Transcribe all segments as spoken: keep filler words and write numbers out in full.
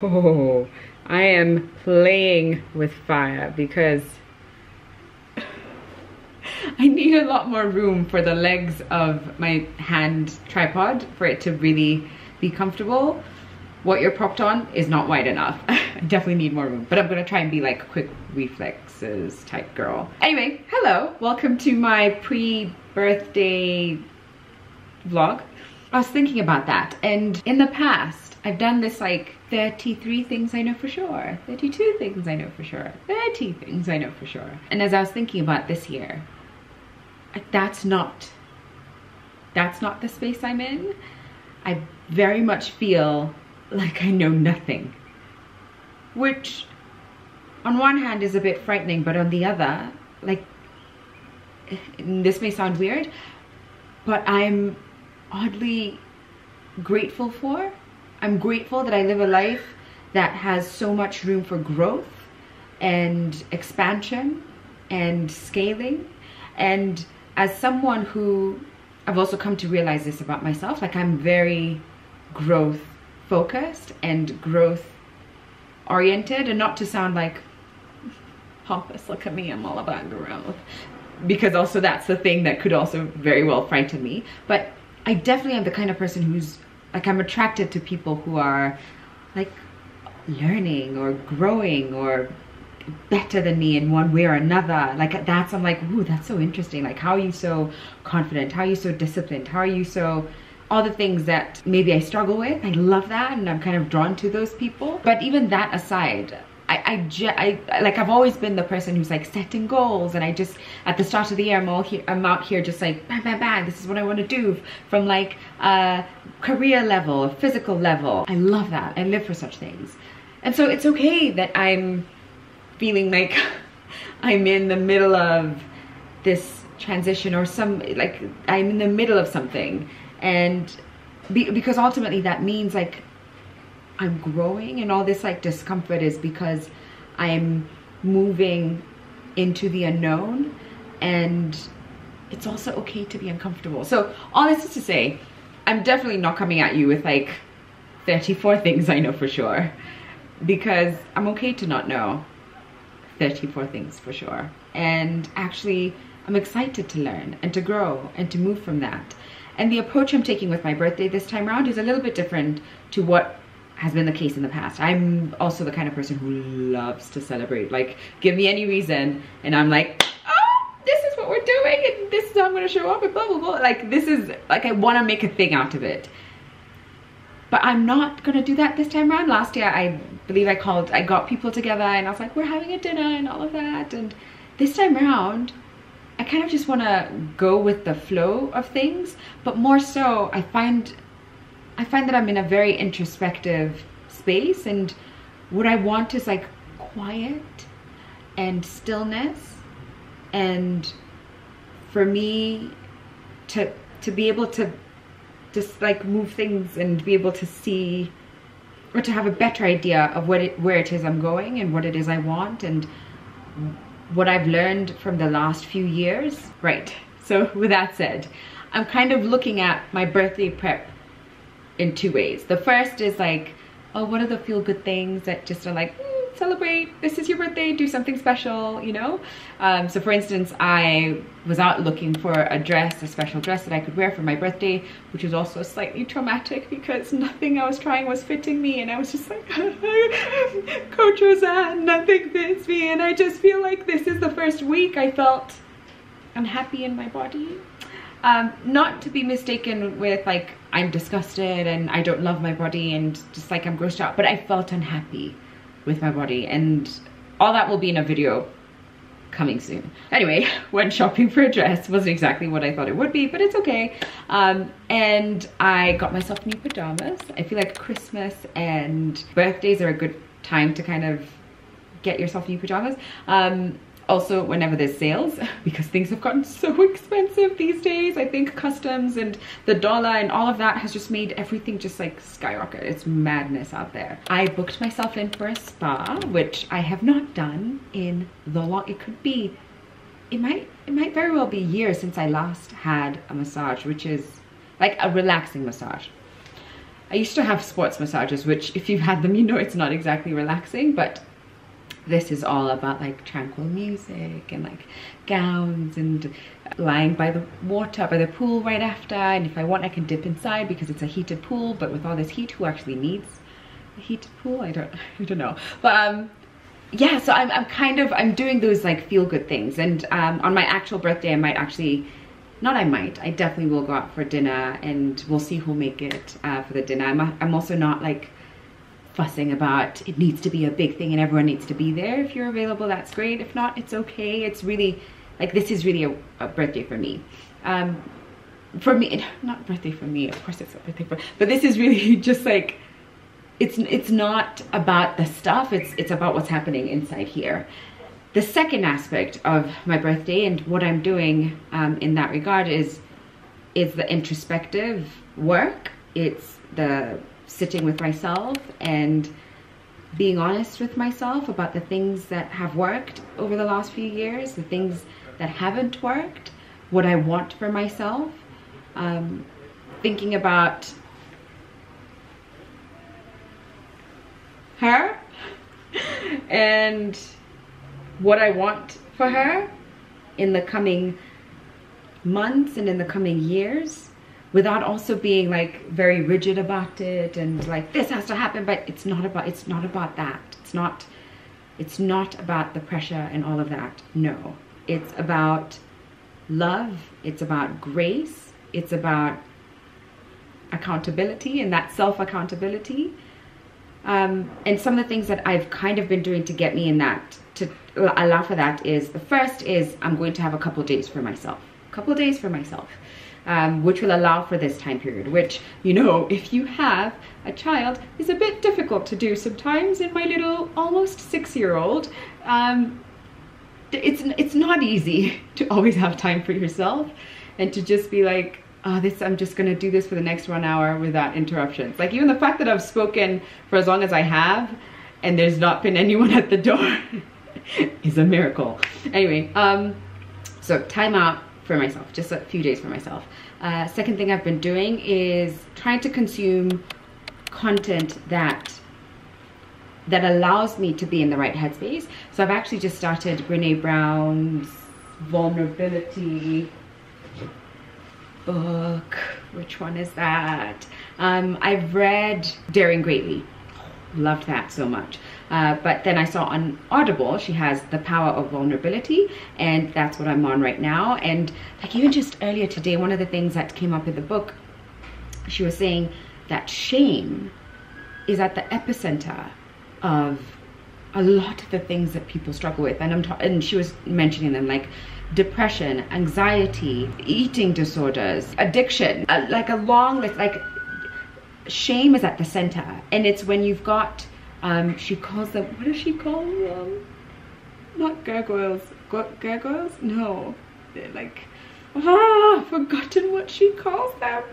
Oh, I am playing with fire because I need a lot more room for the legs of my hand tripod for it to really be comfortable. What you're propped on is not wide enough. I definitely need more room, but I'm gonna try and be like quick reflexes type girl. Anyway, hello, welcome to my pre-birthday vlog. I was thinking about that, and in the past, I've done this like thirty-three things I know for sure, thirty-two things I know for sure, thirty things I know for sure. And as I was thinking about this year, that's not, that's not the space I'm in. I very much feel like I know nothing, which on one hand is a bit frightening, but on the other, like, this may sound weird, but I'm oddly grateful for. I'm grateful that I live a life that has so much room for growth and expansion and scaling. And as someone who, I've also come to realize this about myself, like I'm very growth focused and growth oriented, and not to sound like pompous, look at me, I'm all about growth, because also that's the thing that could also very well frighten me. But I definitely am the kind of person who's like, I'm attracted to people who are like learning or growing or better than me in one way or another. Like that's, I'm like, ooh, that's so interesting. Like, how are you so confident? How are you so disciplined? How are you so, all the things that maybe I struggle with. I love that. And I'm kind of drawn to those people. But even that aside, I, I, I like, I've always been the person who's like setting goals, and I just at the start of the year I'm all here, I'm out here just like bang bang bang, this is what I want to do from like a career level, physical level. I love that. I live for such things, and so it's okay that I'm feeling like I'm in the middle of this transition or some like I'm in the middle of something, and be, because ultimately that means like I'm growing, and all this like discomfort is because I'm moving into the unknown, and it's also okay to be uncomfortable. So all this is to say, I'm definitely not coming at you with like thirty-four things I know for sure, because I'm okay to not know thirty-four things for sure. And actually I'm excited to learn and to grow and to move from that. And the approach I'm taking with my birthday this time around is a little bit different to what has been the case in the past. I'm also the kind of person who loves to celebrate. Like, give me any reason and I'm like, oh, this is what we're doing and this is how I'm gonna show up and blah, blah, blah. Like, this is, like, I wanna make a thing out of it. But I'm not gonna do that this time around. Last year, I believe I called, I got people together and I was like, we're having a dinner and all of that. And this time around, I kind of just wanna go with the flow of things, but more so, I find I find that I'm in a very introspective space, and what I want is like quiet and stillness, and for me to to be able to just like move things and be able to see or to have a better idea of what it, where it is I'm going and what it is I want and what I've learned from the last few years. Right, so with that said, I'm kind of looking at my birthday prep in two ways. The first is like, oh, what are the feel good things that just are like, mm, celebrate, this is your birthday, do something special, you know? Um, so for instance, I was out looking for a dress, a special dress that I could wear for my birthday, which was also slightly traumatic because nothing I was trying was fitting me, and I was just like, Coach Roseanne, nothing fits me, and I just feel like this is the first week I felt unhappy in my body. Um, not to be mistaken with like, I'm disgusted and I don't love my body and just like I'm grossed out, but I felt unhappy with my body, and all that will be in a video coming soon. Anyway, went shopping for a dress, wasn't exactly what I thought it would be, but it's okay. Um, and I got myself new pajamas. I feel like Christmas and birthdays are a good time to kind of get yourself new pajamas. Um, Also, whenever there's sales, because things have gotten so expensive these days. I think customs and the dollar and all of that has just made everything just like skyrocket. It's madness out there. I booked myself in for a spa, which I have not done in the long, it could be, it might, it might very well be years since I last had a massage, which is like a relaxing massage. I used to have sports massages, which if you've had them, you know it's not exactly relaxing, but this is all about like tranquil music and like gowns and lying by the water, by the pool right after. And if I want, I can dip inside because it's a heated pool, but with all this heat, who actually needs a heated pool? I don't, I don't know. But um, yeah, so I'm, I'm kind of, I'm doing those like feel good things. And um, on my actual birthday, I might actually, Not I might, I definitely will go out for dinner, and we'll see who'll make it uh, for the dinner. I'm, I'm also not like fussing about it needs to be a big thing and everyone needs to be there. If you're available, that's great. If not, it's okay. It's really, like this is really a, a birthday for me. Um, for me, not birthday for me, of course it's a birthday for, but this is really just like, it's, it's not about the stuff, it's, it's about what's happening inside here. The second aspect of my birthday and what I'm doing um, in that regard is is the introspective work. It's the sitting with myself and being honest with myself about the things that have worked over the last few years, the things that haven't worked, what I want for myself, um, thinking about her and what I want for her in the coming months and in the coming years, without also being like very rigid about it and like this has to happen. But it's not about it's not about that. It's not it's not about the pressure and all of that. No, it's about love. It's about grace. It's about accountability and that self-accountability. Um, and some of the things that I've kind of been doing to get me in that, to allow for that, is the first is I'm going to have a couple days for myself, a couple days for myself, um, which will allow for this time period, which, you know, if you have a child, is a bit difficult to do sometimes. In my little almost six-year-old, um, it's, it's not easy to always have time for yourself and to just be like, oh, this, I'm just gonna do this for the next one hour without interruptions. Like, even the fact that I've spoken for as long as I have and there's not been anyone at the door is a miracle. Anyway, um, so time out for myself, just a few days for myself. Uh, second thing I've been doing is trying to consume content that that allows me to be in the right headspace. So I've actually just started Brené Brown's vulnerability book. Which one is that? Um, I've read Daring Greatly. Loved that so much. Uh, but then I saw on Audible, she has The Power of Vulnerability, and that's what I'm on right now. And like even just earlier today, one of the things that came up in the book, she was saying that shame is at the epicenter of a lot of the things that people struggle with. And, I'm ta and she was mentioning them, like depression, anxiety, eating disorders, addiction, uh, like a long list. Like, shame is at the center. And it's when you've got, um, she calls them, what does she call them? Not gargoyles, Gur gargoyles? No, they're like, ah, forgotten what she calls them.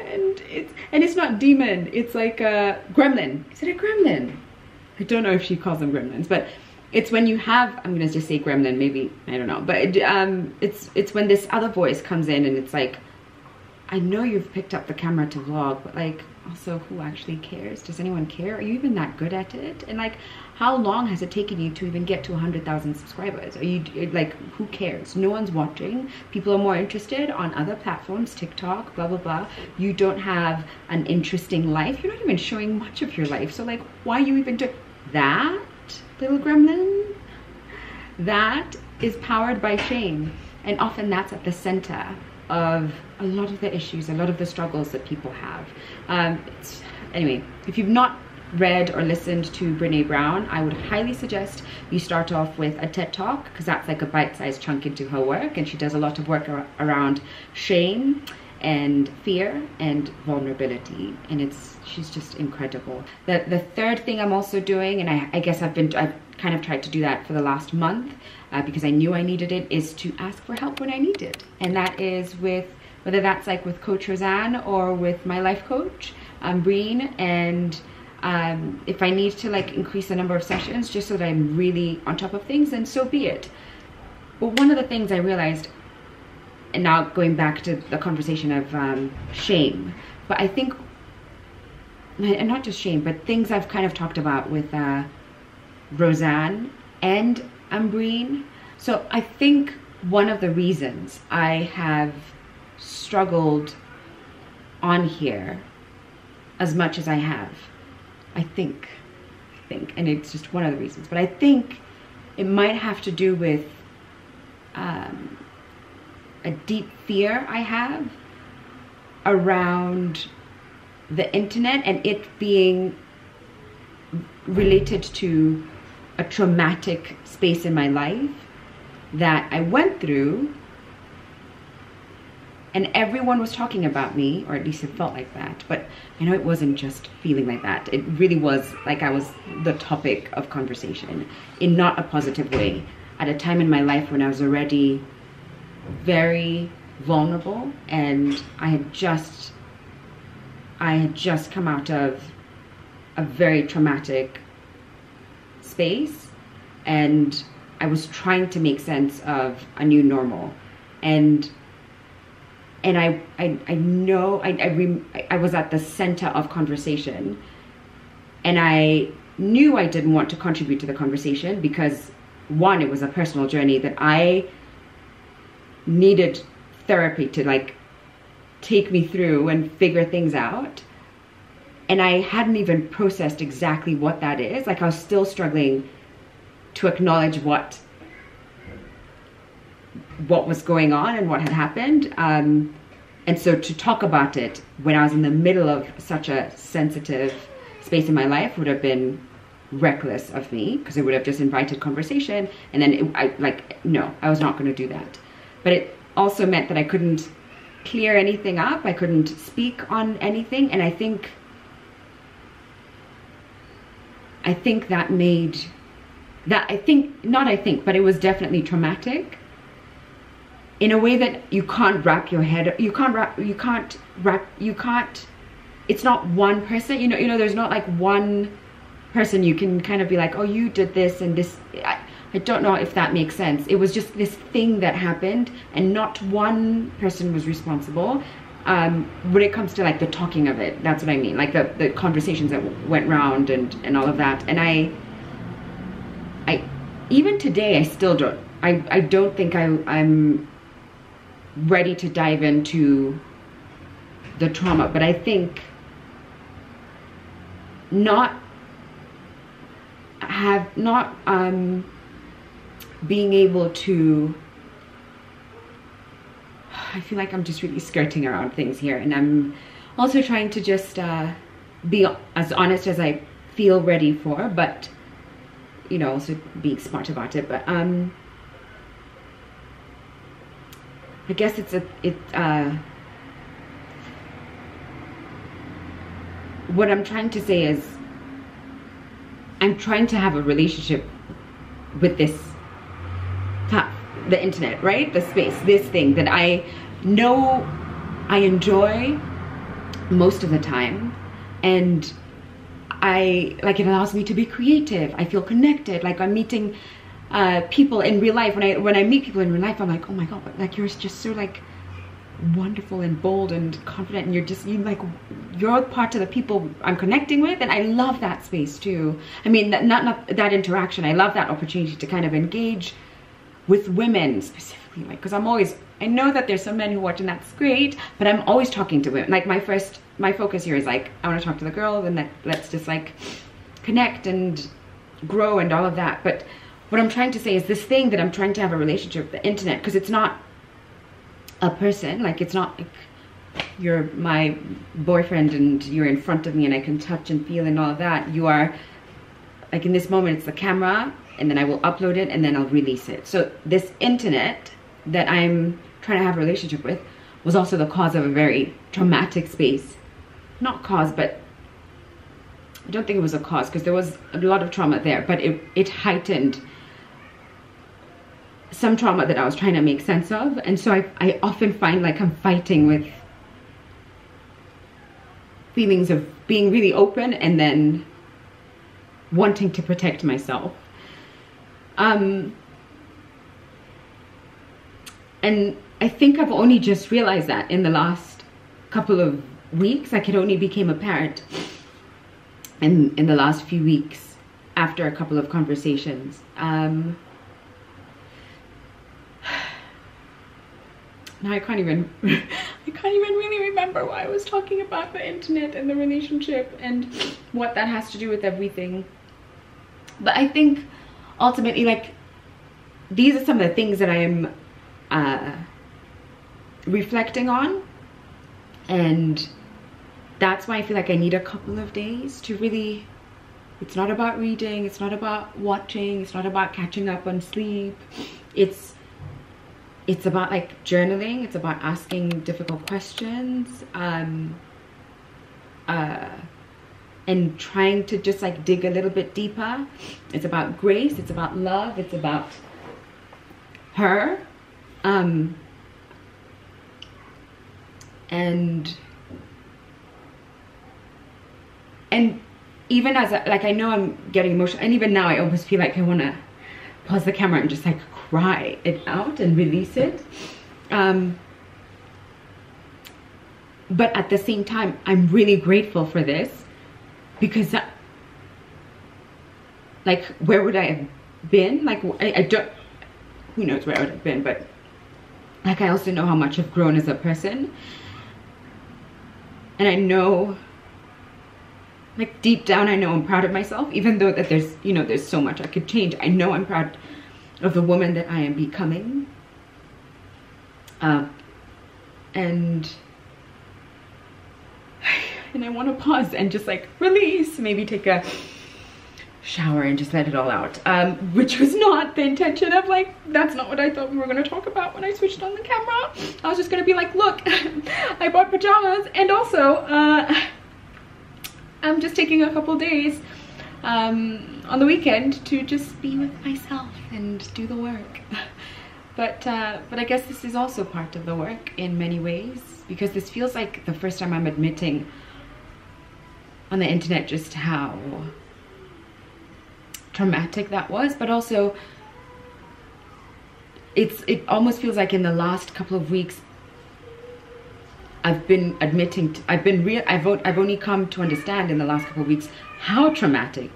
And it's, and it's not demon, it's like a gremlin. Is it a gremlin? I don't know if she calls them gremlins, but it's when you have, I'm gonna just say gremlin, maybe, I don't know, but um, it's it's when this other voice comes in and it's like, I know you've picked up the camera to vlog, but like, also who actually cares? Does anyone care? Are you even that good at it? And like, how long has it taken you to even get to one hundred thousand subscribers? Are you like, who cares? No one's watching. People are more interested on other platforms, TikTok, blah, blah, blah. You don't have an interesting life. You're not even showing much of your life. So like, why are you even doing that? Little gremlin, that is powered by shame, and often that's at the center of a lot of the issues, a lot of the struggles that people have. Um, anyway, if you've not read or listened to Brené Brown, I would highly suggest you start off with a TED Talk, because that's like a bite-sized chunk into her work, and she does a lot of work ar around shame and fear and vulnerability, and it's she's just incredible. The the third thing I'm also doing, and I, I guess I've been I've kind of tried to do that for the last month uh, because I knew I needed it, is to ask for help when I need it, and that is with whether that's like with Coach Roseanne or with my life coach Ambreen, and um, if I need to like increase the number of sessions just so that I'm really on top of things, then so be it. But one of the things I realized, and now going back to the conversation of um, shame, but I think and not just shame, but things I've kind of talked about with uh, Roseanne and Ambreen. So I think one of the reasons I have struggled on here as much as I have, I think, I think, and it's just one of the reasons, but I think it might have to do with um, a deep fear I have around the internet and it being related to a traumatic space in my life that I went through, and everyone was talking about me, or at least it felt like that. But I know it wasn't just feeling like that. It really was like I was the topic of conversation in not a positive way at a time in my life when I was already very vulnerable, and I had just I had just come out of a very traumatic space, and I was trying to make sense of a new normal, and and I I, I know I I, rem, I was at the center of conversation, and I knew I didn't want to contribute to the conversation because, one, it was a personal journey that I needed therapy to like take me through and figure things out, and I hadn't even processed exactly what that is. Like I was still struggling to acknowledge what what was going on and what had happened, um, and so to talk about it when I was in the middle of such a sensitive space in my life would have been reckless of me, because it would have just invited conversation, and then it, I like no I was not going to do that. But it also meant that I couldn't clear anything up, I couldn't speak on anything, and I think I think that made that I think not I think but it was definitely traumatic in a way that you can't wrap your head you can't wrap you can't wrap you can't it's not one person, you know you know there's not like one person you can kind of be like, oh, you did this and this. I, I don't know if that makes sense. It was just this thing that happened and not one person was responsible. Um, when it comes to like the talking of it, that's what I mean. Like the, the conversations that w went round and, and all of that. And I, I, even today, I still don't, I, I don't think I, I'm ready to dive into the trauma, but I think not have, not, um, being able to, I feel like I'm just really skirting around things here, and I'm also trying to just uh, be as honest as I feel ready for, but you know, also being smart about it. But um, I guess it's a it. Uh, what I'm trying to say is, I'm trying to have a relationship with this. The internet, right? The space, this thing that I know I enjoy most of the time, and I like it allows me to be creative. I feel connected. Like I'm meeting uh, people in real life. When I when I meet people in real life, I'm like, oh my god, like you're just so like wonderful and bold and confident, and you're just you like you're part of the people I'm connecting with, and I love that space too. I mean, that not, not that interaction. I love that opportunity to kind of engage with women specifically, like, because I'm always, I know that there's some men who watch and that's great, but I'm always talking to women. Like my first, my focus here is like, I want to talk to the girl, and that, let's just like connect and grow and all of that. But what I'm trying to say is this thing that I'm trying to have a relationship with the internet, because it's not a person, like it's not like you're my boyfriend and you're in front of me and I can touch and feel and all of that. You are, like in this moment, it's the camera, and then I will upload it and then I'll release it. So this internet that I'm trying to have a relationship with was also the cause of a very traumatic space. Not cause, but I don't think it was a cause because there was a lot of trauma there, but it, it heightened some trauma that I was trying to make sense of. And so I, I often find like I'm fighting with feelings of being really open and then wanting to protect myself. Um, and I think I've only just realized that in the last couple of weeks. Like it only became apparent in, in the last few weeks after a couple of conversations. Um, now I can't even, I can't even really remember why I was talking about the internet and the relationship and what that has to do with everything. But I think ultimately, like, these are some of the things that I am uh, reflecting on, and that's why I feel like I need a couple of days to really, it's not about reading, it's not about watching, it's not about catching up on sleep, it's it's about like journaling, it's about asking difficult questions, um, uh, and trying to just like dig a little bit deeper. It's about grace, it's about love, it's about her, um, and and even as I, like I know I'm getting emotional, and even now I almost feel like I want to pause the camera and just like cry it out and release it, um, but at the same time I'm really grateful for this, because I, like where would I have been, like I, I don't who knows where I would have been, but like I also know how much I've grown as a person, and I know, like deep down I know I'm proud of myself, even though that there's, you know, there's so much I could change. I know I'm proud of the woman that I am becoming, uh, and and I want to pause and just like release, maybe take a shower and just let it all out, um which was not the intention of, like, that's not what I thought we were going to talk about when I switched on the camera. I was just going to be like, look, I bought pajamas, and also uh I'm just taking a couple days um on the weekend to just be with myself and do the work. But uh but I guess this is also part of the work in many ways, because this feels like the first time I'm admitting on the internet just how traumatic that was, but also it's it almost feels like in the last couple of weeks I've been admitting to, I've been real I've, I've only come to understand in the last couple of weeks how traumatic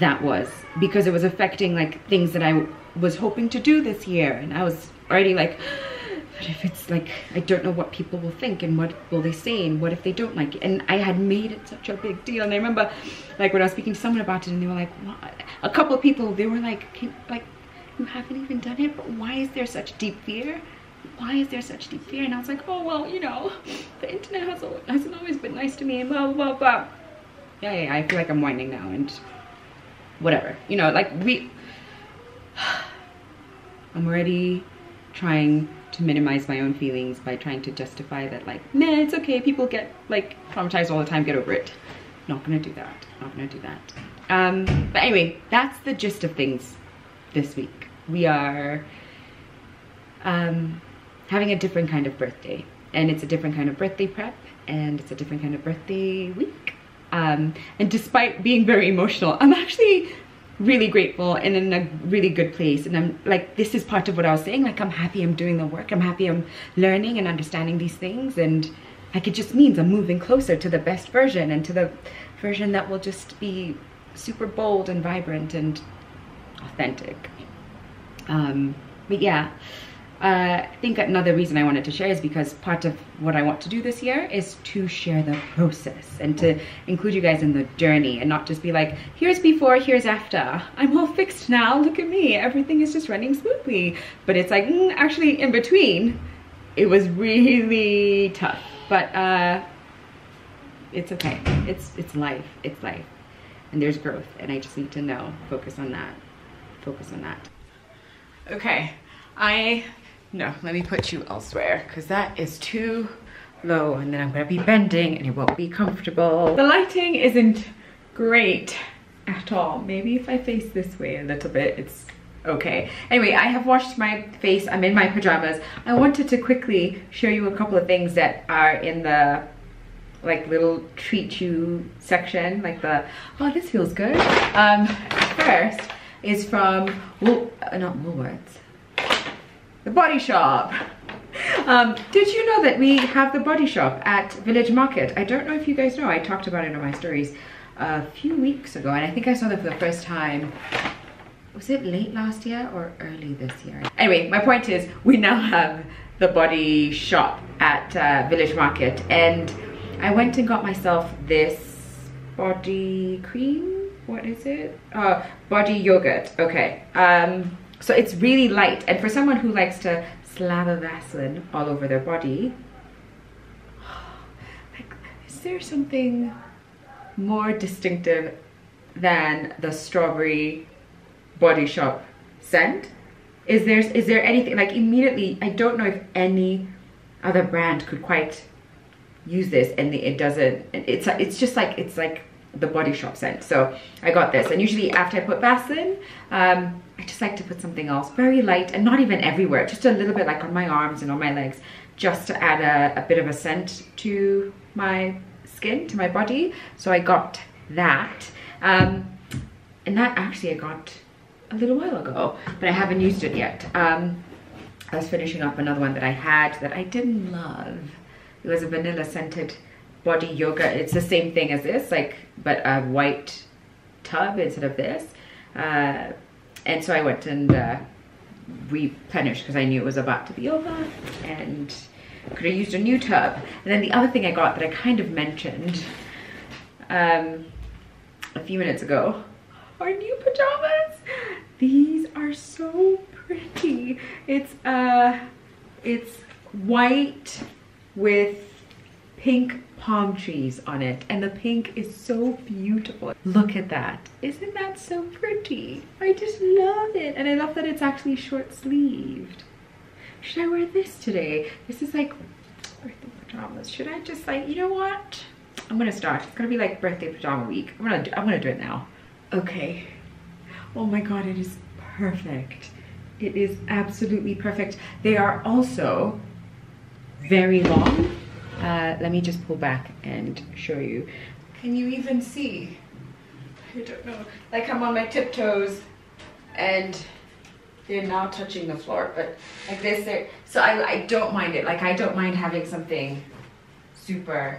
that was, because it was affecting like things that I was hoping to do this year, and I was already like, what if it's like, I don't know what people will think, and what will they say, and what if they don't like it, and I had made it such a big deal. And I remember like when I was speaking to someone about it, and they were like, what? A couple of people, they were like, Can, like you haven't even done it, but why is there such deep fear? Why is there such deep fear? And I was like, oh well, you know, the internet has, hasn't always been nice to me, and blah blah blah. Yeah, yeah, yeah, I feel like I'm whining now and whatever, you know, like we I'm already trying to minimize my own feelings by trying to justify that, like, nah, it's okay, people get like traumatized all the time, get over it. Not gonna do that, not gonna do that. Um, but anyway, that's the gist of things this week. We are um, having a different kind of birthday, and it's a different kind of birthday prep, and it's a different kind of birthday week. Um, and despite being very emotional, I'm actually really grateful and in a really good place, and I'm like, this is part of what I was saying, like I'm happy I'm doing the work, I'm happy I'm learning and understanding these things, and like it just means I'm moving closer to the best version, and to the version that will just be super bold and vibrant and authentic. Um, but yeah, uh, I think another reason I wanted to share is because part of what I want to do this year is to share the process and to include you guys in the journey, and not just be like, here's before, here's after, I'm all fixed now, look at me, everything is just running smoothly. But it's like, mm, actually in between it was really tough, but uh, it's okay, it's, it's life, it's life, and there's growth, and I just need to know, focus on that, focus on that. Okay, I No, let me put you elsewhere, because that is too low, and then I'm going to be bending and it won't be comfortable. The lighting isn't great at all. Maybe if I face this way a little bit, it's okay. Anyway, I have washed my face. I'm in my pajamas. I wanted to quickly show you a couple of things that are in the like little treat you section, like the, oh, this feels good. Um, first is from, Wool not Woolworths. The Body Shop. Um, did you know that we have The Body Shop at Village Market? I don't know if you guys know, I talked about it on my stories. a few weeks ago, and I think I saw them for the first time. Was it late last year or early this year? Anyway, my point is we now have The Body Shop at uh, Village Market, and I went and got myself this body cream. What is it? Oh, body yogurt. Okay. Um, so it's really light, and for someone who likes to slather Vaseline all over their body, like, is there something more distinctive than the strawberry Body Shop scent? Is there, is there anything, like, immediately, I don't know if any other brand could quite use this, and it doesn't, it's, it's just like, it's like the Body Shop scent. So I got this, and usually after I put Vaseline, um, I just like to put something else very light, and not even everywhere, just a little bit, like on my arms and on my legs, just to add a, a bit of a scent to my skin, to my body. So I got that, um, and that actually I got a little while ago, but I haven't used it yet. Um, I was finishing up another one that I had that I didn't love. It was a vanilla scented body yogurt. It's the same thing as this, like, but a white tub instead of this. Uh, and so I went and uh, replenished because I knew it was about to be over, and could have used a new tub. And then the other thing I got that I kind of mentioned um, a few minutes ago are new pajamas. These are so pretty. It's uh, it's white with pink palm trees on it, and the pink is so beautiful. Look at that. Isn't that so pretty? I just love it, and I love that it's actually short sleeved. Should I wear this today? This is like birthday pajamas. Should I just, like, you know what? I'm gonna start. It's gonna be like birthday pajama week. I'm gonna do, I'm gonna do it now. Okay. Oh my God, it is perfect. It is absolutely perfect. They are also very long. Uh, let me just pull back and show you. Can you even see? I don't know. Like, I'm on my tiptoes and they're now touching the floor, but like this, they're, so I, I don't mind it. Like, I don't mind having something super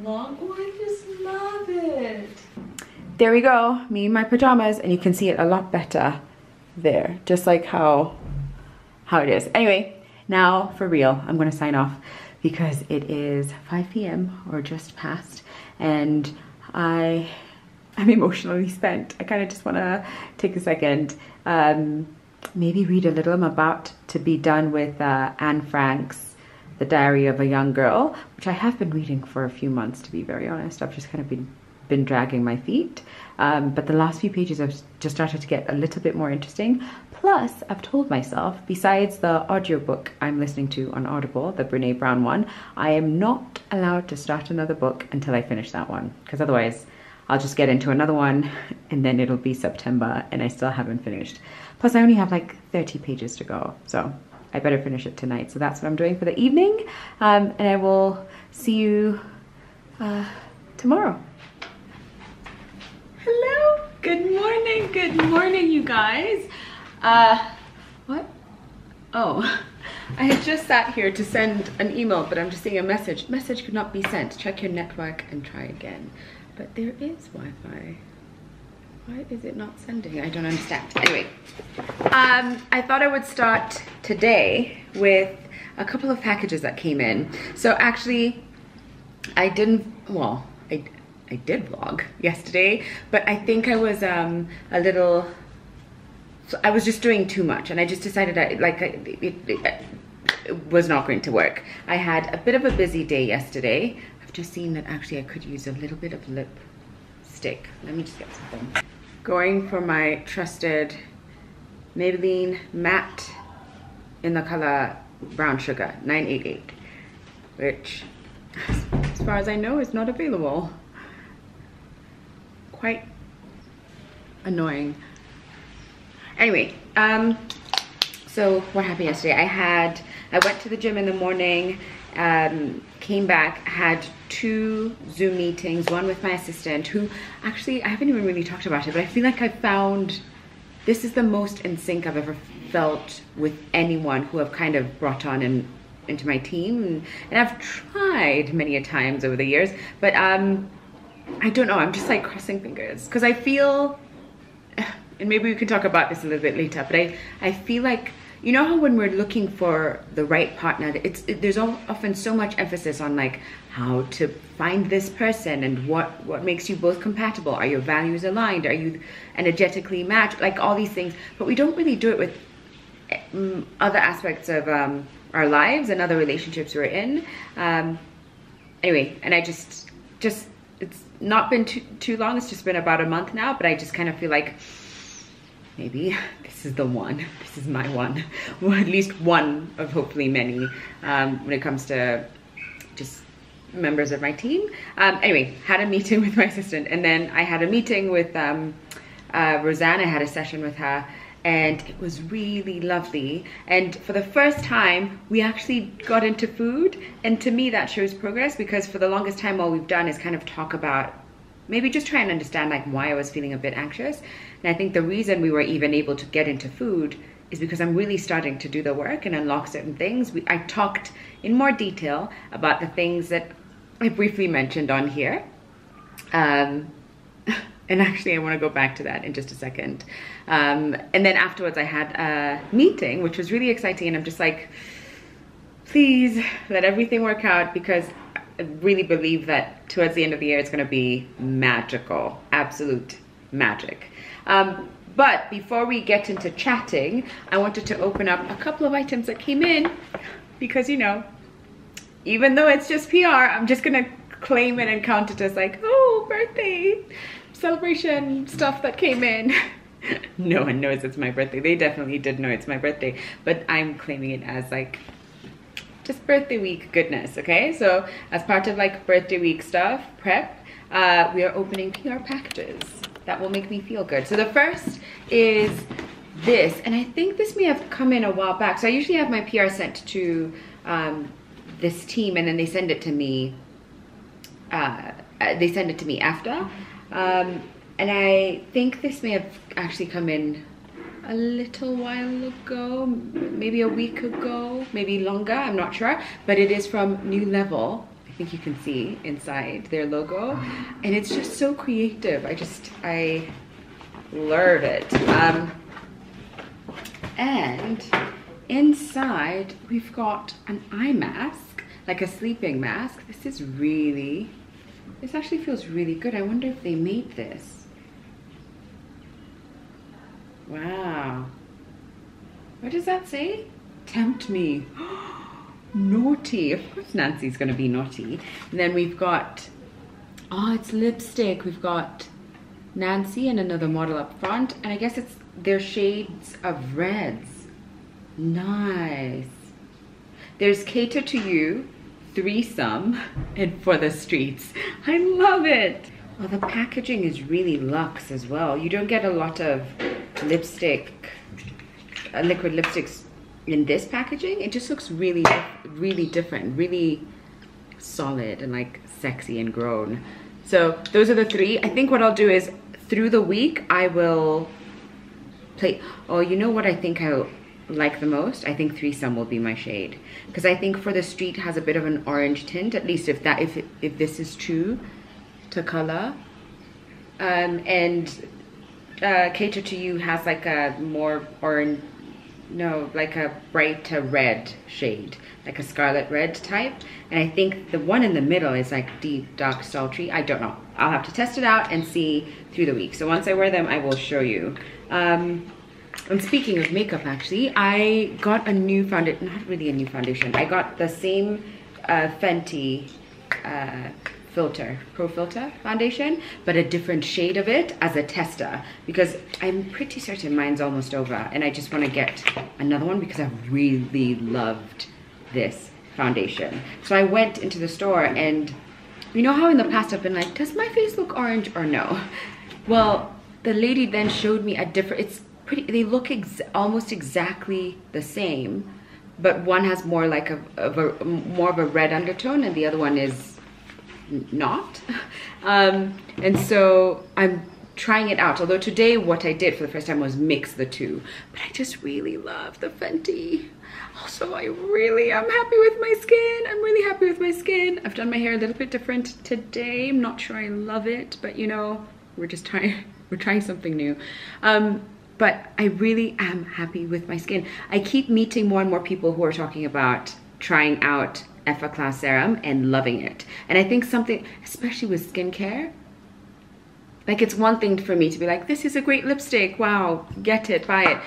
long. Oh, I just love it. There we go, me in my pajamas, and you can see it a lot better there, just like how how it is. Anyway, now for real, I'm gonna sign off because it is five p m or just past, and I am emotionally spent. I kind of just want to take a second, um, maybe read a little. I'm about to be done with uh, Anne Frank's The Diary of a Young Girl, which I have been reading for a few months, to be very honest. I've just kind of been been dragging my feet, um, but the last few pages have just started to get a little bit more interesting. Plus, I've told myself, besides the audiobook I'm listening to on Audible, the Brené Brown one, I am not allowed to start another book until I finish that one, because otherwise I'll just get into another one, and then it'll be September and I still haven't finished. Plus, I only have like thirty pages to go, so I better finish it tonight. So that's what I'm doing for the evening, um, and I will see you uh, tomorrow. Hello, good morning, good morning, you guys. Uh, what? Oh, I had just sat here to send an email, but I'm just seeing a message. Message could not be sent. Check your network and try again. But there is Wi-Fi. Why is it not sending? I don't understand. Anyway, um, I thought I would start today with a couple of packages that came in. So actually, I didn't, well, I, I did vlog yesterday, but I think I was um, a little, I was just doing too much, and I just decided I, like, I, it, it, it was not going to work. I had a bit of a busy day yesterday. I've just seen that actually I could use a little bit of lip stick. Let me just get something. Going for my trusted Maybelline matte in the color Brown Sugar nine eight eight, which as far as I know is not available. Quite annoying. Anyway, um, so what happened yesterday? I had, I went to the gym in the morning, um, came back, had two Zoom meetings, one with my assistant, who actually, I haven't even really talked about it, but I feel like I found, this is the most in sync I've ever felt with anyone who I've kind of brought on in, into my team. And, and I've tried many a times over the years, but um, I don't know, I'm just like crossing fingers, because I feel, and maybe we can talk about this a little bit later, but I, I feel like, you know how when we're looking for the right partner, it's it, there's often so much emphasis on like how to find this person and what, what makes you both compatible. Are your values aligned? Are you energetically matched? Like all these things, but we don't really do it with um, other aspects of um, our lives and other relationships we're in. Um, anyway, and I just, just, it's not been too, too long. It's just been about a month now, but I just kind of feel like maybe this is the one. This is my one, or at least one of hopefully many um, when it comes to just members of my team. Um, anyway, had a meeting with my assistant, and then I had a meeting with um, uh, Roseanne. I had a session with her, and it was really lovely. And for the first time, we actually got into food, and to me that shows progress, because for the longest time all we've done is kind of talk about, maybe just try and understand like why I was feeling a bit anxious. And I think the reason we were even able to get into food is because I'm really starting to do the work and unlock certain things. We, I talked in more detail about the things that I briefly mentioned on here. Um, And actually, I want to go back to that in just a second. Um, and then afterwards, I had a meeting, which was really exciting. And I'm just like, please let everything work out, because I really believe that towards the end of the year, it's going to be magical, absolute magic. Um, but before we get into chatting, I wanted to open up a couple of items that came in, because, you know, even though it's just P R, I'm just going to claim it and count it as like, oh, birthday celebration stuff that came in. No one knows it's my birthday. They definitely did know it's my birthday, but I'm claiming it as like just birthday week goodness. Okay, so as part of like birthday week stuff prep, uh we are opening P R packages that will make me feel good. So the first is this, and I think this may have come in a while back. So I usually have my P R sent to um this team, and then they send it to me uh they send it to me after. Um, and I think this may have actually come in a little while ago, maybe a week ago, maybe longer, I'm not sure, but it is from New Level. I think you can see inside their logo, and it's just so creative. I just, I love it. Um, and inside we've got an eye mask, like a sleeping mask. This is really This actually feels really good. I wonder if they made this. Wow. What does that say? Tempt me. Naughty. Of course Nancy's gonna be naughty. And then we've got, oh, it's lipstick. We've got Nancy and another model up front. And I guess it's their shades of reds. Nice. There's Cater to You, Threesome, and For the Streets. I love it. Well, the packaging is really luxe as well. You don't get a lot of lipstick, uh, liquid lipsticks in this packaging. It just looks really, really different, really solid and like sexy and grown. So those are the three. I think what I'll do is through the week, I will play, oh, you know what I think I'll, like the most? I think Threesome will be my shade, because I think For the Street has a bit of an orange tint, at least if that if it, if this is true to color, um and uh Cater to You has like a more orange, no like a brighter red shade, like a scarlet red type, and I think the one in the middle is like deep, dark, sultry. I don't know, I'll have to test it out and see through the week. So once I wear them, I will show you. um And speaking of makeup, actually, I got a new foundation, not really a new foundation. I got the same uh, Fenty uh, filter, Pro Filter foundation, but a different shade of it as a tester, because I'm pretty certain mine's almost over, and I just want to get another one because I really loved this foundation. So I went into the store, and you know how in the past I've been like, does my face look orange or no? Well, the lady then showed me a different, it's pretty, they look ex almost exactly the same, but one has more like a, of a more of a red undertone, and the other one is not. Um, and so I'm trying it out. Although today what I did for the first time was mix the two. But I just really love the Fenty. Also, I really am happy with my skin. I'm really happy with my skin. I've done my hair a little bit different today. I'm not sure I love it, but you know, we're just trying, we're trying something new. Um, but I really am happy with my skin. I keep meeting more and more people who are talking about trying out Effaclar serum and loving it. And I think something, especially with skincare, like it's one thing for me to be like, this is a great lipstick, wow, get it, buy it.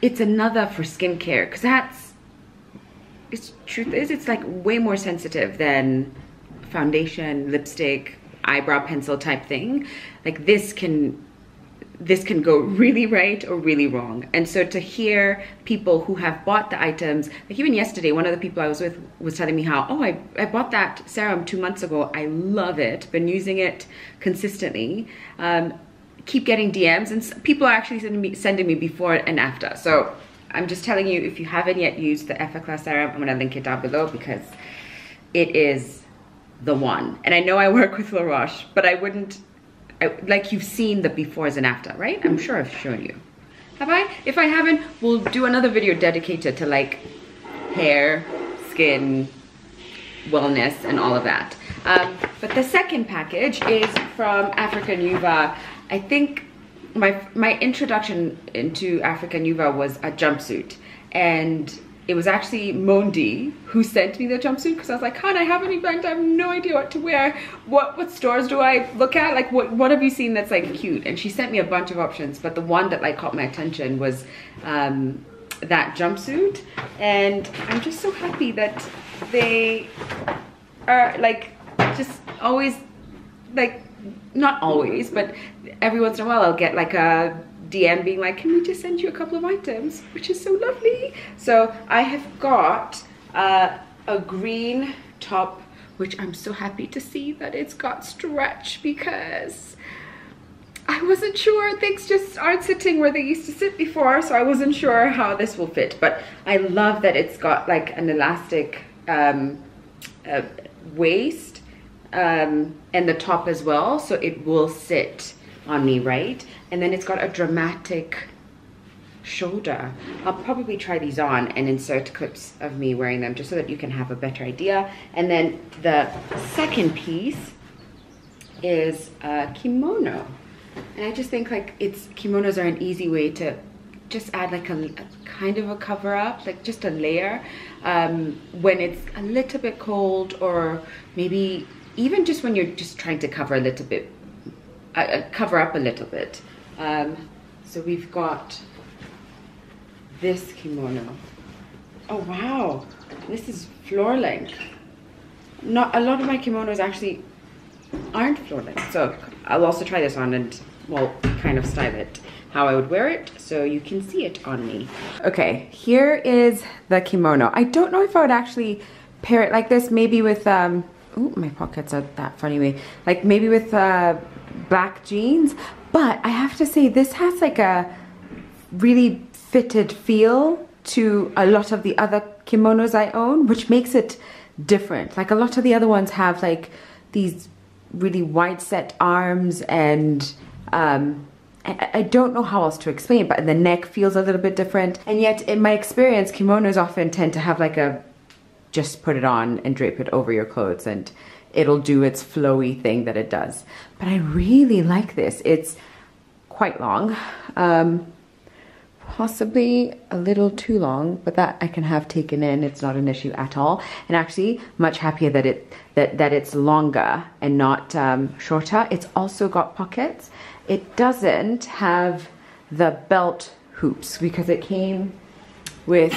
It's another for skincare, because that's, it's truth is, it's like way more sensitive than foundation, lipstick, eyebrow pencil type thing. Like this can, this can go really right or really wrong. And so to hear people who have bought the items, like even yesterday, one of the people I was with was telling me how, oh, I, I bought that serum two months ago. I love it, been using it consistently. Um, keep getting D Ms, and people are actually sending me, sending me before and after. So I'm just telling you, if you haven't yet used the Effaclar serum, I'm gonna link it down below because it is the one. And I know I work with La Roche, but I wouldn't, I, like you've seen the befores and after, right? I'm sure I've shown you. Have I? If I haven't, we'll do another video dedicated to like hair, skin, wellness, and all of that. Um, but the second package is from African Yuva. I think my, my introduction into African Yuva was a jumpsuit, and it was actually Mondi who sent me the jumpsuit, because I was like, hon, I have an event, I have no idea what to wear. What what stores do I look at? Like, what, what have you seen that's like cute? And she sent me a bunch of options, but the one that like caught my attention was um, that jumpsuit. And I'm just so happy that they are like, just always, like, not always, but every once in a while I'll get like a D M being like, can we just send you a couple of items, which is so lovely. So I have got uh, a green top, which I'm so happy to see that it's got stretch, because I wasn't sure, things just aren't sitting where they used to sit before, so I wasn't sure how this will fit. But I love that it's got like an elastic um, uh, waist um, and the top as well, so it will sit on me, right? And then it's got a dramatic shoulder. I'll probably try these on and insert clips of me wearing them just so that you can have a better idea. And then the second piece is a kimono. And I just think like it's, kimonos are an easy way to just add like a, a kind of a cover up, like just a layer um, when it's a little bit cold, or maybe even just when you're just trying to cover a little bit Uh, cover up a little bit. Um, so we've got this kimono. Oh wow, this is floor length. Not a lot of my kimonos actually aren't floor length, so I'll also try this on and we'll kind of style it how I would wear it so you can see it on me. Okay, here is the kimono. I don't know if I would actually pair it like this, maybe with um ooh, my pockets are that funny way, like maybe with uh black jeans. But I have to say, this has like a really fitted feel to a lot of the other kimonos I own, which makes it different. Like a lot of the other ones have like these really wide set arms, and um, I, I don't know how else to explain, but the neck feels a little bit different. And yet in my experience, kimonos often tend to have like a, just put it on and drape it over your clothes and it'll do its flowy thing that it does. But I really like this. It's quite long, um, possibly a little too long, but that I can have taken in. It's not an issue at all. And actually much happier that it that, that it's longer and not um, shorter. It's also got pockets. It doesn't have the belt hoops because it came with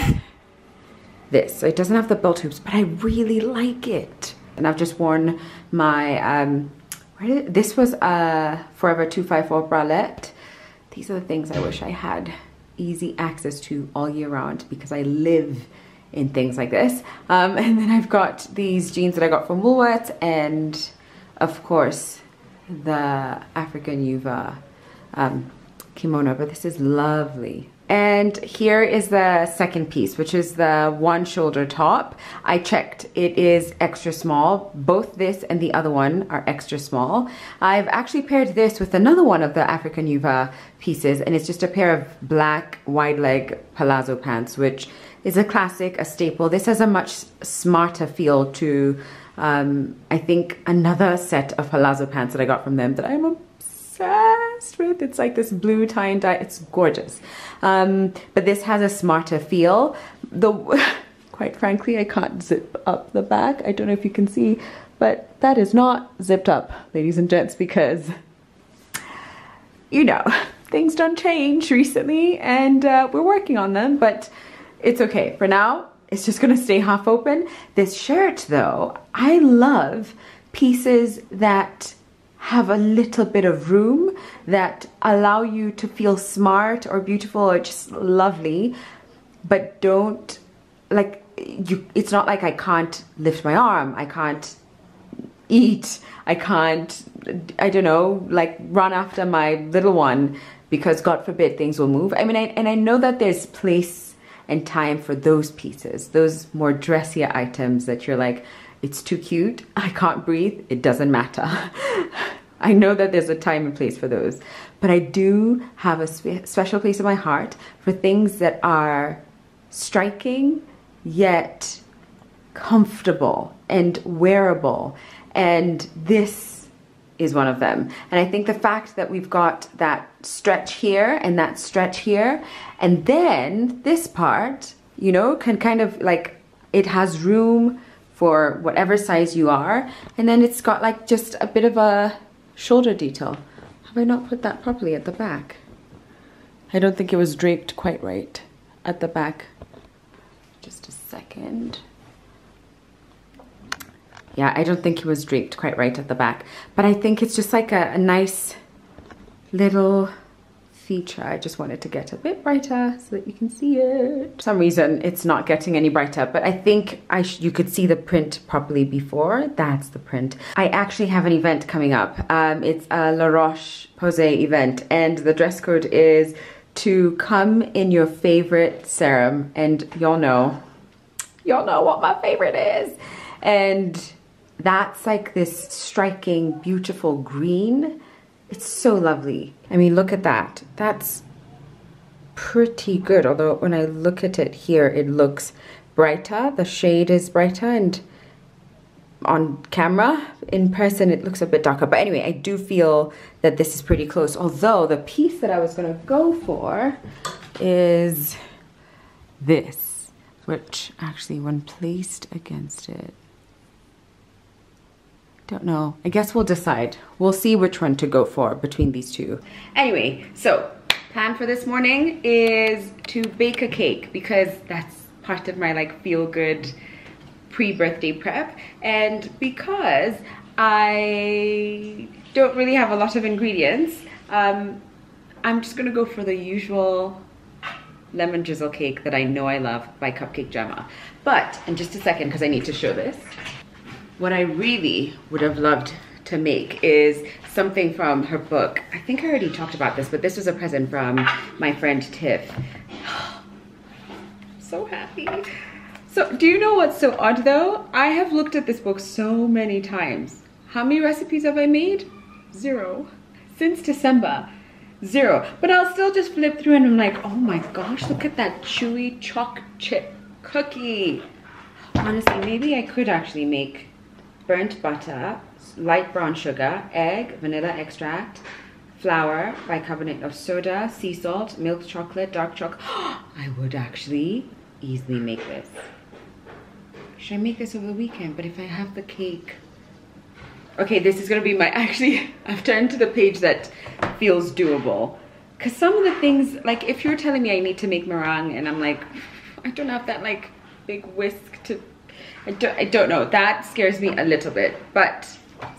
this. So it doesn't have the belt hoops, but I really like it. And I've just worn my, um, where did, this was a Forever two fifty-four bralette. These are the things I wish I had easy access to all year round, because I live in things like this. Um, and then I've got these jeans that I got from Woolworths, and of course the African Yuva um, kimono, but this is lovely. And here is the second piece, which is the one shoulder top. I checked, it is extra small. Both this and the other one are extra small. I've actually paired this with another one of the African Yuva pieces, and it's just a pair of black wide leg palazzo pants, which is a classic, a staple. This has a much smarter feel to, um, I think, another set of palazzo pants that I got from them that I'm obsessed with. It's like this blue tie and dye. It's gorgeous. Um, but this has a smarter feel. The quite frankly, I can't zip up the back. I don't know if you can see, but that is not zipped up, ladies and gents, because, you know, things don't change recently, and uh, we're working on them, but it's okay. For now, it's just gonna stay half open. This shirt, though, I love pieces that have a little bit of room, that allow you to feel smart or beautiful or just lovely, but don't, like, you, it's not like I can't lift my arm, I can't eat, I can't, I don't know, like run after my little one, because God forbid things will move. I mean, I, and I know that there's place and time for those pieces, those more dressier items that you're like, it's too cute, I can't breathe, it doesn't matter. I know that there's a time and place for those, but I do have a spe special place in my heart for things that are striking, yet comfortable and wearable, and this is one of them. And I think the fact that we've got that stretch here and that stretch here, and then this part, you know, can kind of like, it has room for whatever size you are, and then it's got like just a bit of a shoulder detail. Have I not put that properly at the back? I don't think it was draped quite right at the back. Just a second. Yeah, I don't think it was draped quite right at the back, but I think it's just like a, a nice little feature. I just wanted to get a bit brighter so that you can see it. For some reason, it's not getting any brighter, but I think I sh you could see the print properly before. That's the print. I actually have an event coming up. Um, it's a La Roche Posay event, and the dress code is to come in your favorite serum, and y'all know, y'all know what my favorite is. And that's like this striking, beautiful green. It's so lovely. I mean, look at that. That's pretty good. Although when I look at it here, it looks brighter. The shade is brighter, and on camera, in person, it looks a bit darker. But anyway, I do feel that this is pretty close. Although the piece that I was gonna go for is this, which actually when placed against it, don't know. I guess we'll decide. We'll see which one to go for between these two. Anyway, so plan for this morning is to bake a cake, because that's part of my like feel good pre-birthday prep, and because I don't really have a lot of ingredients, um, I'm just gonna go for the usual lemon drizzle cake that I know I love by Cupcake Jemma. But in just a second, because I need to show this. What I really would have loved to make is something from her book. I think I already talked about this, but this was a present from my friend Tiff. I'm so happy. So do you know what's so odd though? I have looked at this book so many times. How many recipes have I made? Zero. Since December, zero. But I'll still just flip through and I'm like, oh my gosh, look at that chewy choc chip cookie. Honestly, maybe I could actually make burnt butter, light brown sugar, egg, vanilla extract, flour, bicarbonate of soda, sea salt, milk chocolate, dark chocolate. I would actually easily make this. Should I make this over the weekend? But if I have the cake... Okay, this is gonna be my... Actually, I've turned to the page that feels doable. Because some of the things, like if you're telling me I need to make meringue and I'm like, I don't have that like big whisk to... I don't, I don't know, that scares me a little bit, but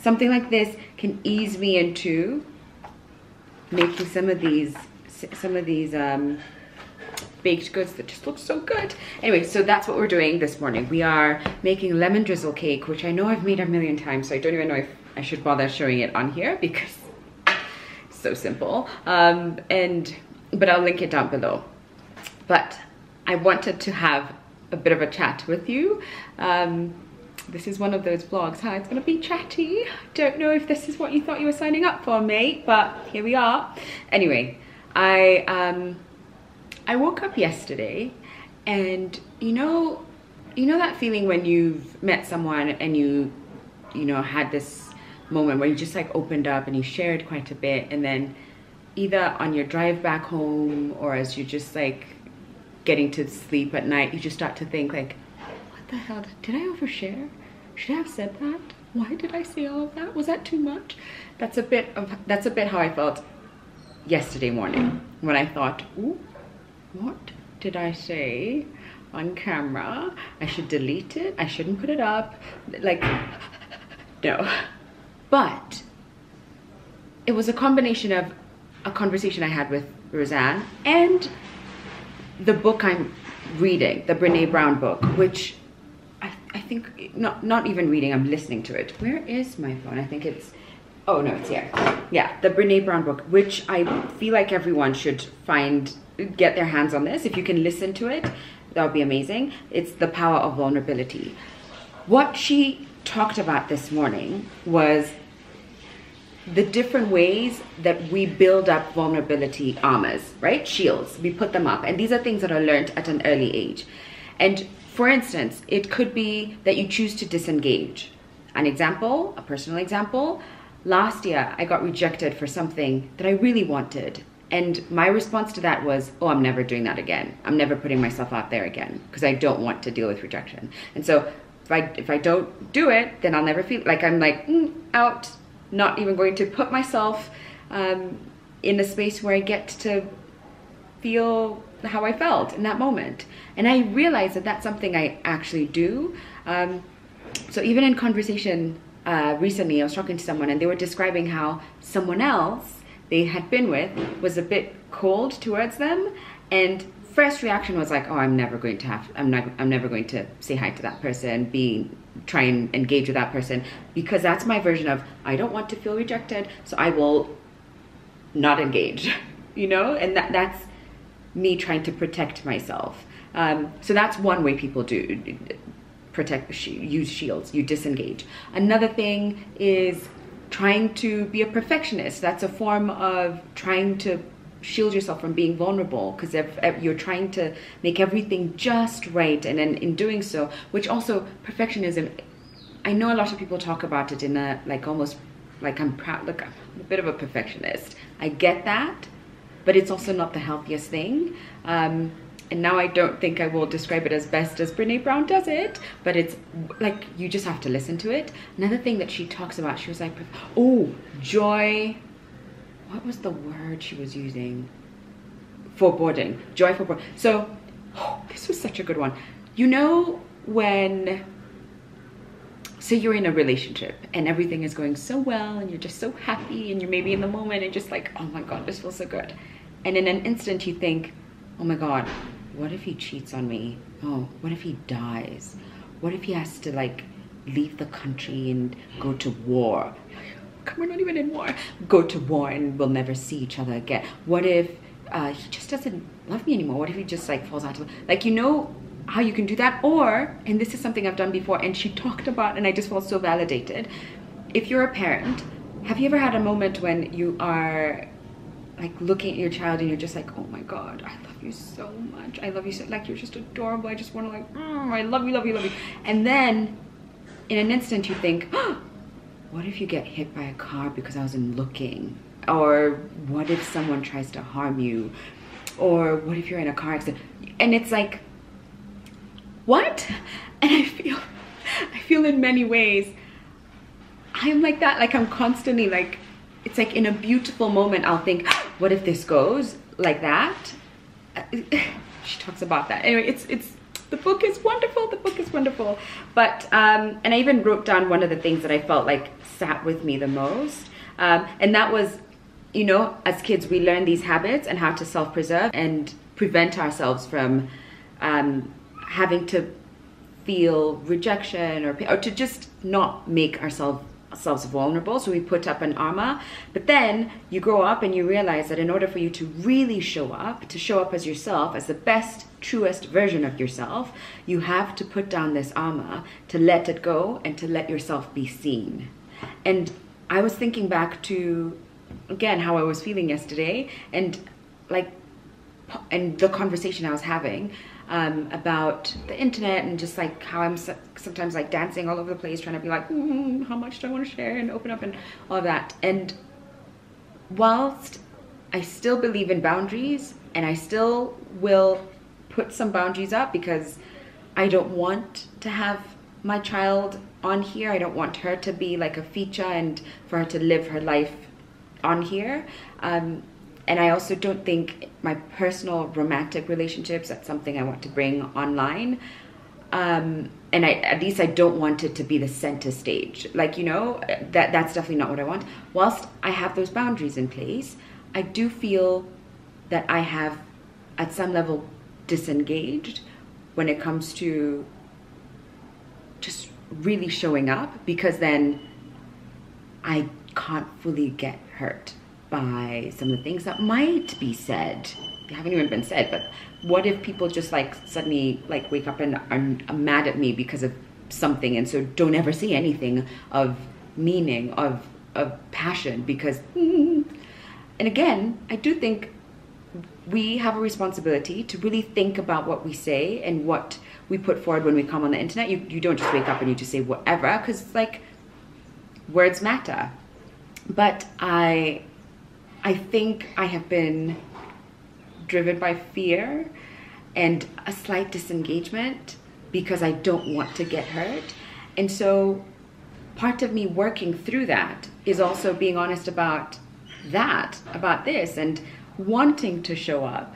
something like this can ease me into making some of these, some of these um, baked goods that just look so good. Anyway, so that's what we're doing this morning. We are making lemon drizzle cake, which I know I've made a million times, so I don't even know if I should bother showing it on here because it's so simple. Um, and but I'll link it down below. but I wanted to have a bit of a chat with you. Um, this is one of those vlogs, huh? It's gonna be chatty. Don't know if this is what you thought you were signing up for, mate, but here we are. Anyway, I, um, I woke up yesterday and you know, you know that feeling when you've met someone and you, you know, had this moment where you just like opened up and you shared quite a bit, and then either on your drive back home or as you're just like getting to sleep at night, you just start to think like, what the hell, did I overshare? Should I have said that? Why did I say all of that? Was that too much? That's a bit of, that's a bit how I felt yesterday morning when I thought, ooh, what did I say on camera? I should delete it. I shouldn't put it up. Like, no. But it was a combination of a conversation I had with Roseanne and the book I'm reading, the Brené Brown book, which I, I think, not, not even reading, I'm listening to it. Where is my phone? I think it's, oh no, it's here. Yeah, the Brené Brown book, which I feel like everyone should find, get their hands on this. If you can listen to it, that would be amazing. It's The Power of Vulnerability. What she talked about this morning was the different ways that we build up vulnerability armors, right? Shields, we put them up. And these are things that are learned at an early age. And for instance, it could be that you choose to disengage. An example, a personal example, last year I got rejected for something that I really wanted. And my response to that was, oh, I'm never doing that again. I'm never putting myself out there again because I don't want to deal with rejection. And so if I, if I don't do it, then I'll never feel like I'm like, mm, out. Not even going to put myself um, in a space where I get to feel how I felt in that moment. And I realized that that's something I actually do. Um, so even in conversation uh, recently, I was talking to someone and they were describing how someone else they had been with was a bit cold towards them, and first reaction was like, oh, I'm never going to have, I'm not, I'm never going to say hi to that person, be, try and engage with that person, because that's my version of, I don't want to feel rejected, so I will not engage, you know? And that, that's me trying to protect myself. Um, so that's one way people do protect, use shields, you disengage. Another thing is trying to be a perfectionist. That's a form of trying to shield yourself from being vulnerable, because if, if you're trying to make everything just right, and then in doing so, which also perfectionism, I know a lot of people talk about it in a like almost like I'm proud, look, I'm a bit of a perfectionist, I get that, but it's also not the healthiest thing. Um, and now I don't think I will describe it as best as Brené Brown does it, but it's like you just have to listen to it. Another thing that she talks about, she was like, oh, joy. What was the word she was using? Foreboding, joy foreboding. So, oh, this was such a good one. You know when, so you're in a relationship and everything is going so well and you're just so happy and you're maybe in the moment and just like, oh my God, this feels so good. And in an instant you think, oh my God, what if he cheats on me? Oh, what if he dies? What if he has to like leave the country and go to war? We're not even in war. Go to war and we'll never see each other again. What if uh, he just doesn't love me anymore? What if he just like falls out of love? Like, you know how you can do that? Or, and this is something I've done before and she talked about and I just felt so validated. If you're a parent, have you ever had a moment when you are like looking at your child and you're just like, oh my God, I love you so much. I love you so, like you're just adorable. I just want to like, mm, I love you, love you, love you. And then in an instant you think, oh, what if you get hit by a car because I wasn't looking? Or what if someone tries to harm you? Or what if you're in a car accident? And it's like, what? And I feel, I feel in many ways, I'm like that, like I'm constantly like, it's like in a beautiful moment, I'll think, what if this goes like that? She talks about that. Anyway, it's, it's, the book is wonderful, the book is wonderful. But, um, and I even wrote down one of the things that I felt like sat with me the most. Um, and that was, you know, as kids, we learn these habits and how to self-preserve and prevent ourselves from um, having to feel rejection or, or to just not make ourselves ourselves vulnerable, so we put up an armor. But then you grow up and you realize that in order for you to really show up, to show up as yourself, as the best, truest version of yourself, you have to put down this armor, to let it go and to let yourself be seen. And I was thinking back to, again, how I was feeling yesterday, and like, and the conversation I was having um, about the internet, and just like how I'm so, sometimes like dancing all over the place, trying to be like, mm, how much do I want to share and open up and all of that. And whilst I still believe in boundaries, and I still will put some boundaries up, because I don't want to have my child on here. I don't want her to be like a feature and for her to live her life on here. Um, And I also don't think my personal romantic relationships, that's something I want to bring online. Um, and I, at least I don't want it to be the center stage. Like, you know, that that's definitely not what I want. Whilst I have those boundaries in place, I do feel that I have, at some level, disengaged when it comes to just really showing up, because then I can't fully get hurt by some of the things that might be said. They haven't even been said, but what if people just like suddenly like wake up and are mad at me because of something, and so don't ever see anything of meaning, of, of passion, because, and again, I do think we have a responsibility to really think about what we say and what we put forward when we come on the internet. You, you don't just wake up and you just say whatever, because like, words matter. But I, I think I have been driven by fear and a slight disengagement, because I don't want to get hurt. And so part of me working through that is also being honest about that, about this, and wanting to show up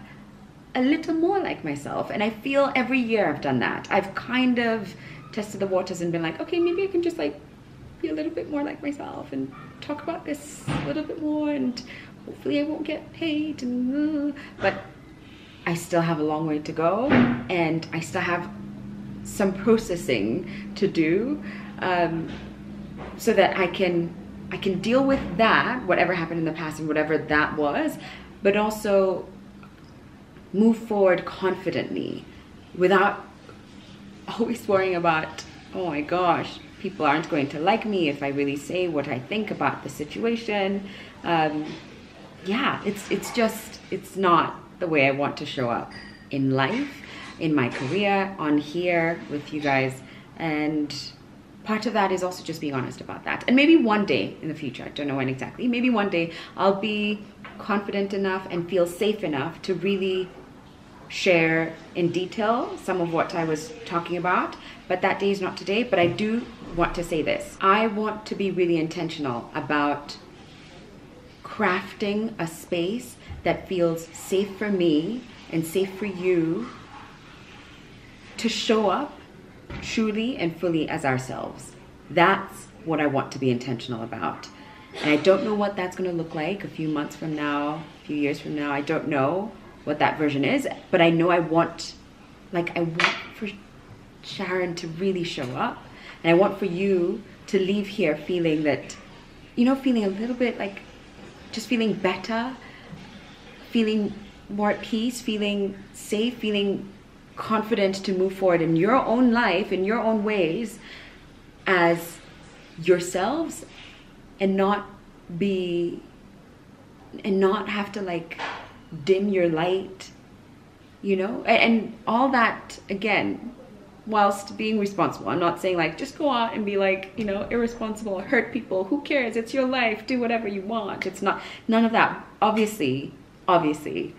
a little more like myself. And I feel every year I've done that. I've kind of tested the waters and been like, okay, maybe I can just like be a little bit more like myself and talk about this a little bit more, and hopefully I won't get paid, and, uh, but I still have a long way to go, and I still have some processing to do, um, so that I can I can deal with that, whatever happened in the past and whatever that was, but also move forward confidently without always worrying about, oh my gosh, people aren't going to like me if I really say what I think about the situation. Um, yeah, it's it's just, it's not the way I want to show up in life, in my career, on here with you guys. And part of that is also just being honest about that. And maybe one day in the future, I don't know when exactly, maybe one day I'll be confident enough and feel safe enough to really share in detail some of what I was talking about, but that day is not today. But I do want to say this. I want to be really intentional about crafting a space that feels safe for me and safe for you to show up truly and fully as ourselves. That's what I want to be intentional about. And I don't know what that's going to look like a few months from now, a few years from now. I don't know what that version is, but I know I want, like I want for Sharon to really show up, and I want for you to leave here feeling that, you know, feeling a little bit like, just feeling better, feeling more at peace, feeling safe, feeling confident to move forward in your own life, in your own ways, as yourselves, and not be, and not have to like, dim your light, you know, and, and all that, again, whilst being responsible. I'm not saying like just go out and be like, you know, irresponsible, hurt people, who cares, it's your life, do whatever you want. It's not, none of that, obviously, obviously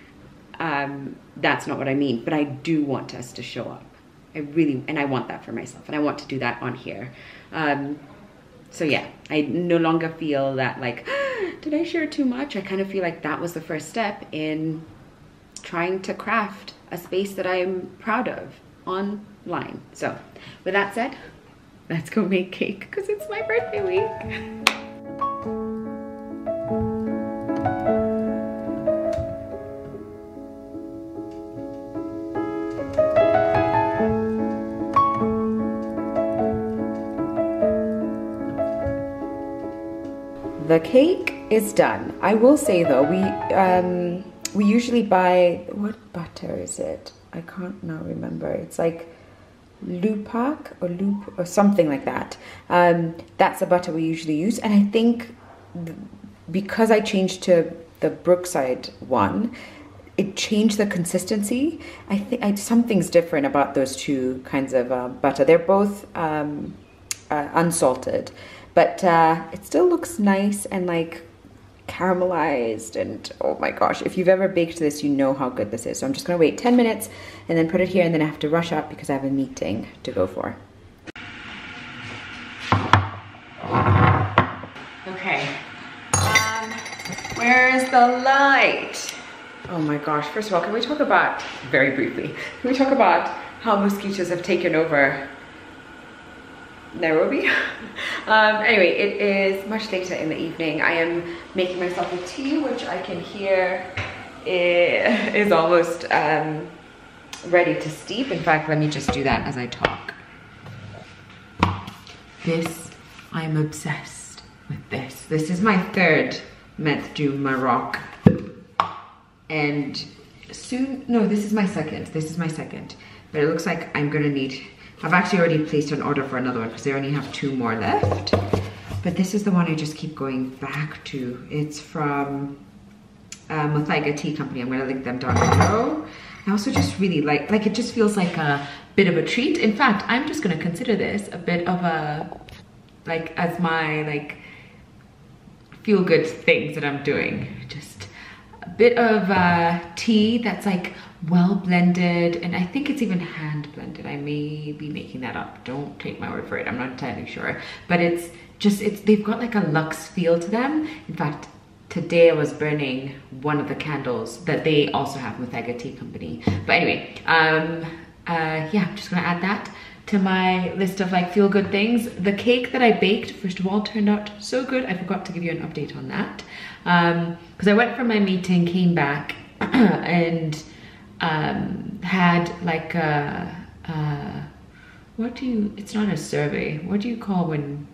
um that's not what I mean. But I do want us to show up. I really, and I want that for myself, and I want to do that on here. um So yeah, I no longer feel that like, ah, did I share too much? I kind of feel like that was the first step in trying to craft a space that I'm proud of online. So with that said, let's go make cake, because it's my birthday week. the cake is done. I will say though, we um, we usually buy, what butter is it? I can't now remember. It's like Lupac or Loop or something like that. Um, that's the butter we usually use, and I think th because I changed to the Brookside one, it changed the consistency. I think something's different about those two kinds of uh, butter. They're both um, uh, unsalted, but uh, it still looks nice and like caramelized, and oh my gosh, if you've ever baked this, you know how good this is. So I'm just gonna wait ten minutes and then put it here, and then I have to rush up because I have a meeting to go for. Okay, um, where is the light? Oh my gosh, first of all, can we talk about, very briefly, can we talk about how mosquitoes have taken over Nairobi? um, anyway, it is much later in the evening. I am making myself a tea, which I can hear is almost um, ready to steep. In fact, let me just do that as I talk. This, I am obsessed with this. This is my third Menthe du Maroc. And soon, no, this is my second, this is my second, but it looks like I'm gonna need, I've actually already placed an order for another one because they only have two more left, but this is the one I just keep going back to. It's from uh, Muthaiga Tea Company. I'm gonna link them down below. I also just really like, like it just feels like a bit of a treat. In fact, I'm just gonna consider this a bit of a, like as my like feel good things that I'm doing. Just bit of uh, tea that's like well blended, and I think it's even hand blended. I may be making that up, don't take my word for it, I'm not entirely sure, but it's just, it's, they've got like a luxe feel to them. In fact, today I was burning one of the candles that they also have with Muthaiga Tea Company. But anyway, um, uh, yeah, I'm just gonna add that to my list of like feel good things. The cake that I baked, first of all, turned out so good. I forgot to give you an update on that. Um, cause I went from my meeting, came back and, um, had like, a, uh, what do you, it's not a survey. What do you call when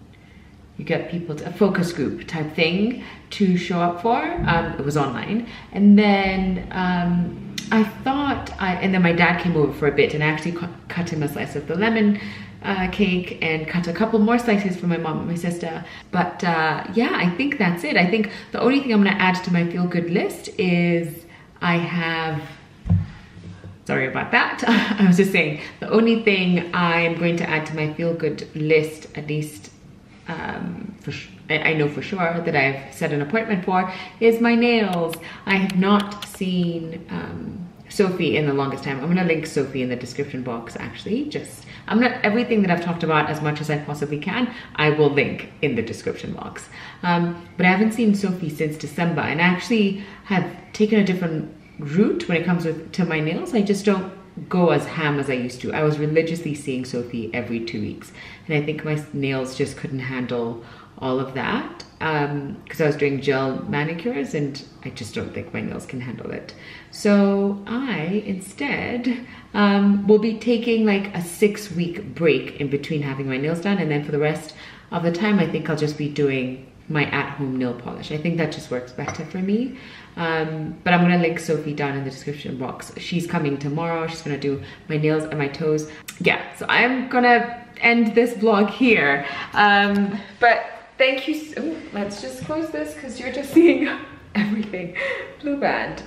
you get people to a focus group type thing to show up for? Um, it was online. And then, um, I thought, I, and then my dad came over for a bit, and I actually cu cut him a slice of the lemon uh, cake and cut a couple more slices for my mom and my sister. But uh, yeah, I think that's it. I think the only thing I'm gonna add to my feel good list is I have, sorry about that. I was just saying, the only thing I'm going to add to my feel good list, at least um, for sure, I know for sure that I've set an appointment for, is my nails. I have not seen um, Sophy in the longest time. I'm gonna link Sophy in the description box actually. Just, I'm not, everything that I've talked about as much as I possibly can, I will link in the description box. Um, but I haven't seen Sophy since December, and I actually have taken a different route when it comes with, to my nails. I just don't go as ham as I used to. I was religiously seeing Sophy every two weeks. And I think my nails just couldn't handle all of that, um, because I was doing gel manicures and I just don't think my nails can handle it. So I instead um, will be taking like a six week break in between having my nails done, and then for the rest of the time I think I'll just be doing my at-home nail polish. I think that just works better for me. Um, but I'm gonna link Sophy down in the description box. She's coming tomorrow, she's gonna do my nails and my toes. Yeah, so I'm gonna end this vlog here. Um, but thank you, so, let's just close this because you're just seeing everything. Blue band,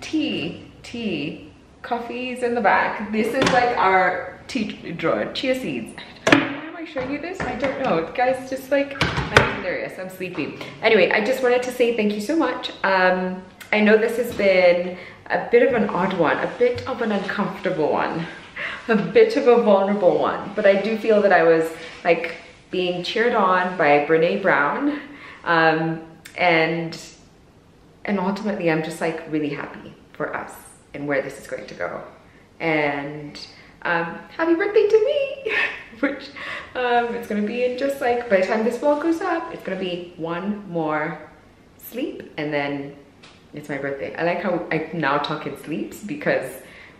tea, tea, coffee's in the back. This is like our tea drawer, chia seeds. Why am I showing you this? I don't know, guys, just like, I'm hilarious, I'm sleepy. Anyway, I just wanted to say thank you so much. Um, I know this has been a bit of an odd one, a bit of an uncomfortable one, a bit of a vulnerable one, but I do feel that I was like, being cheered on by Brené Brown, um, and and ultimately I'm just like really happy for us and where this is going to go. And um, happy birthday to me, which um, it's gonna be in just like, by the time this vlog goes up, it's gonna be one more sleep and then it's my birthday. I like how I now talk in sleeps, because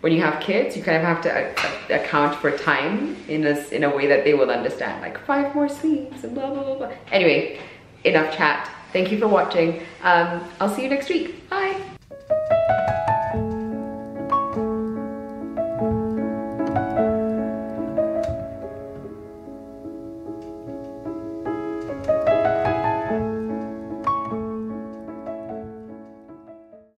when you have kids, you kind of have to account for time in a, in a way that they will understand, like five more sleeps and blah, blah, blah, blah. Anyway, enough chat. Thank you for watching. Um, I'll see you next week. Bye.